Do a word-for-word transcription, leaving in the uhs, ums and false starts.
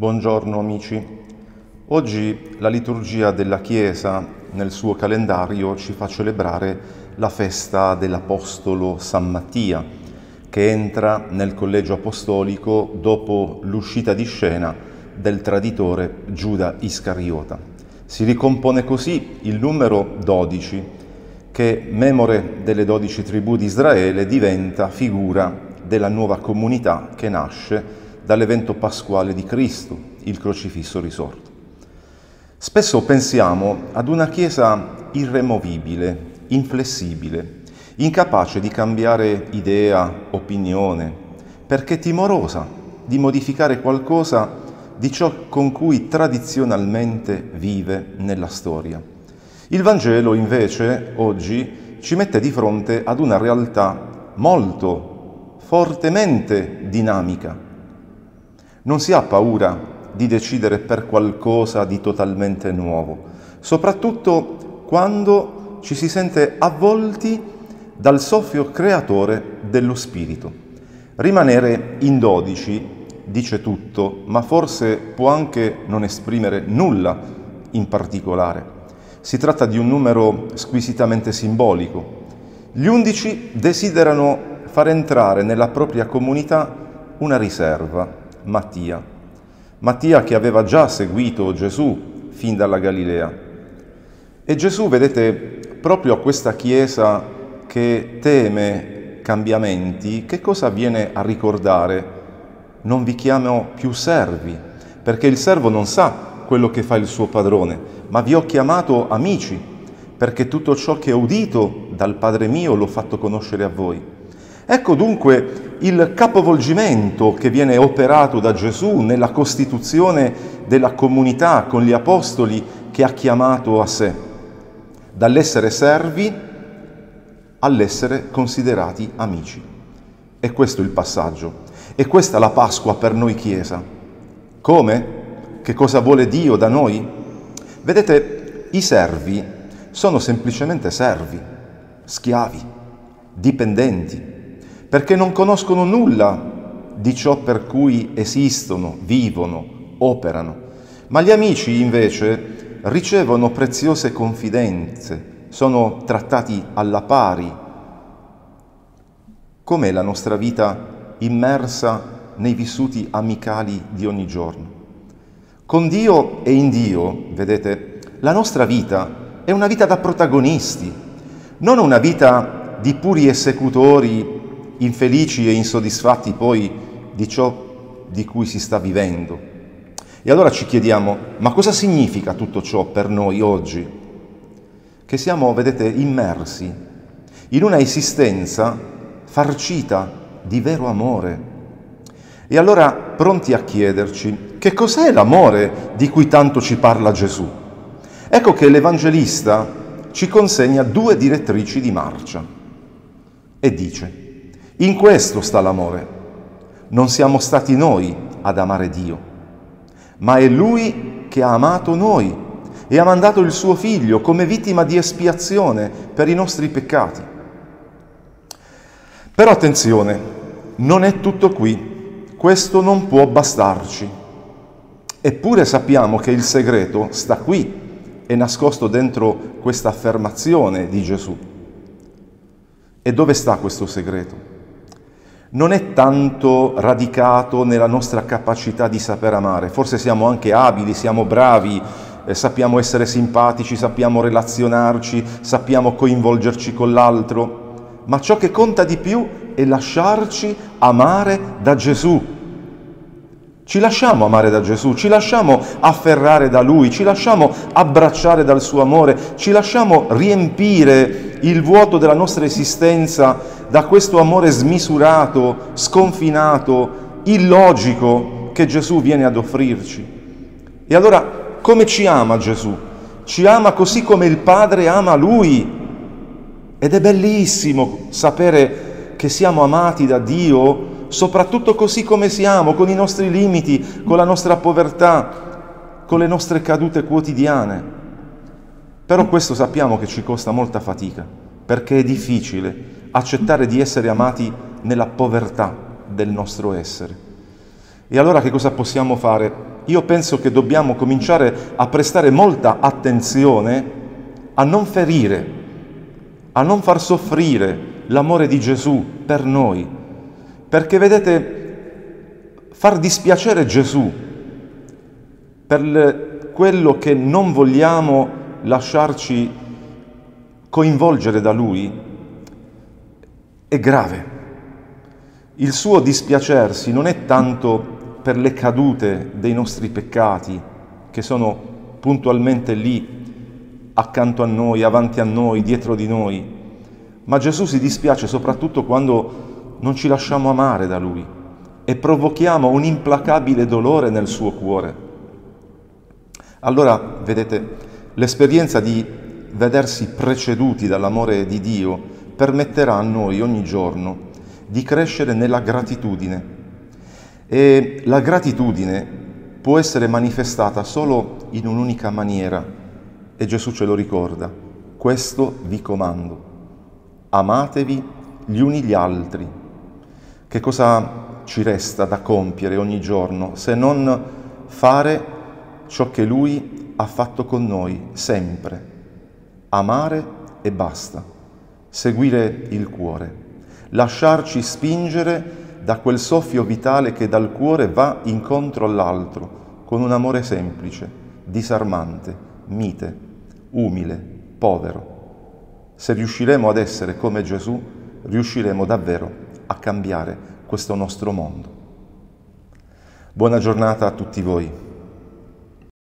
Buongiorno amici. Oggi la liturgia della Chiesa nel suo calendario ci fa celebrare la festa dell'Apostolo San Mattia, che entra nel collegio apostolico dopo l'uscita di scena del traditore Giuda Iscariota. Si ricompone così il numero dodici, che, memore delle dodici tribù di Israele, diventa figura della nuova comunità che nasce dall'evento pasquale di Cristo, il crocifisso risorto. Spesso pensiamo ad una Chiesa irremovibile, inflessibile, incapace di cambiare idea, opinione, perché timorosa di modificare qualcosa di ciò con cui tradizionalmente vive nella storia. Il Vangelo, invece, oggi ci mette di fronte ad una realtà molto, fortemente dinamica. Non si ha paura di decidere per qualcosa di totalmente nuovo, soprattutto quando ci si sente avvolti dal soffio creatore dello Spirito. Rimanere in dodici dice tutto, ma forse può anche non esprimere nulla in particolare. Si tratta di un numero squisitamente simbolico. Gli undici desiderano far entrare nella propria comunità una riserva, Mattia. Mattia che aveva già seguito Gesù fin dalla Galilea. E Gesù, vedete, proprio a questa Chiesa che teme cambiamenti, che cosa viene a ricordare? Non vi chiamo più servi, perché il servo non sa quello che fa il suo padrone, ma vi ho chiamato amici, perché tutto ciò che ho udito dal Padre mio l'ho fatto conoscere a voi. Ecco dunque il capovolgimento che viene operato da Gesù nella costituzione della comunità con gli apostoli che ha chiamato a sé, dall'essere servi all'essere considerati amici. E questo è il passaggio. E questa è la Pasqua per noi Chiesa. Come? Che cosa vuole Dio da noi? Vedete, i servi sono semplicemente servi, schiavi, dipendenti, perché non conoscono nulla di ciò per cui esistono, vivono, operano. Ma gli amici, invece, ricevono preziose confidenze, sono trattati alla pari. Com'è la nostra vita immersa nei vissuti amicali di ogni giorno? Con Dio e in Dio, vedete, la nostra vita è una vita da protagonisti, non una vita di puri esecutori, infelici e insoddisfatti poi di ciò di cui si sta vivendo. E allora ci chiediamo, ma cosa significa tutto ciò per noi oggi? Che siamo, vedete, immersi in una esistenza farcita di vero amore. E allora pronti a chiederci, che cos'è l'amore di cui tanto ci parla Gesù? Ecco che l'Evangelista ci consegna due direttrici di marcia e dice: in questo sta l'amore. Non siamo stati noi ad amare Dio, ma è Lui che ha amato noi e ha mandato il suo Figlio come vittima di espiazione per i nostri peccati. Però attenzione, non è tutto qui. Questo non può bastarci. Eppure sappiamo che il segreto sta qui, è nascosto dentro questa affermazione di Gesù. E dove sta questo segreto? Non è tanto radicato nella nostra capacità di saper amare. Forse siamo anche abili, siamo bravi, eh, sappiamo essere simpatici, sappiamo relazionarci, sappiamo coinvolgerci con l'altro. Ma ciò che conta di più è lasciarci amare da Gesù. Ci lasciamo amare da Gesù, ci lasciamo afferrare da Lui, ci lasciamo abbracciare dal Suo amore, ci lasciamo riempire il vuoto della nostra esistenza da questo amore smisurato, sconfinato, illogico che Gesù viene ad offrirci. E allora, come ci ama Gesù? Ci ama così come il Padre ama Lui. Ed è bellissimo sapere che siamo amati da Dio, soprattutto così come siamo, con i nostri limiti, con la nostra povertà, con le nostre cadute quotidiane. Però questo sappiamo che ci costa molta fatica, perché è difficile accettare di essere amati nella povertà del nostro essere. E allora che cosa possiamo fare? io penso che dobbiamo cominciare a prestare molta attenzione a non ferire, a non far soffrire l'amore di Gesù per noi, perché vedete, far dispiacere Gesù per quello che non vogliamo lasciarci coinvolgere da Lui è grave. Il suo dispiacersi non è tanto per le cadute dei nostri peccati, che sono puntualmente lì, accanto a noi, avanti a noi, dietro di noi, ma Gesù si dispiace soprattutto quando non ci lasciamo amare da Lui e provochiamo un implacabile dolore nel suo cuore. Allora, vedete, l'esperienza di vedersi preceduti dall'amore di Dio permetterà a noi ogni giorno di crescere nella gratitudine. E la gratitudine può essere manifestata solo in un'unica maniera, e Gesù ce lo ricorda. Questo vi comando: amatevi gli uni gli altri. Che cosa ci resta da compiere ogni giorno se non fare ciò che Lui ha fatto con noi sempre? Amare e basta, seguire il cuore, lasciarci spingere da quel soffio vitale che dal cuore va incontro all'altro, con un amore semplice, disarmante, mite, umile, povero. Se riusciremo ad essere come Gesù, riusciremo davvero a cambiare questo nostro mondo. Buona giornata a tutti voi.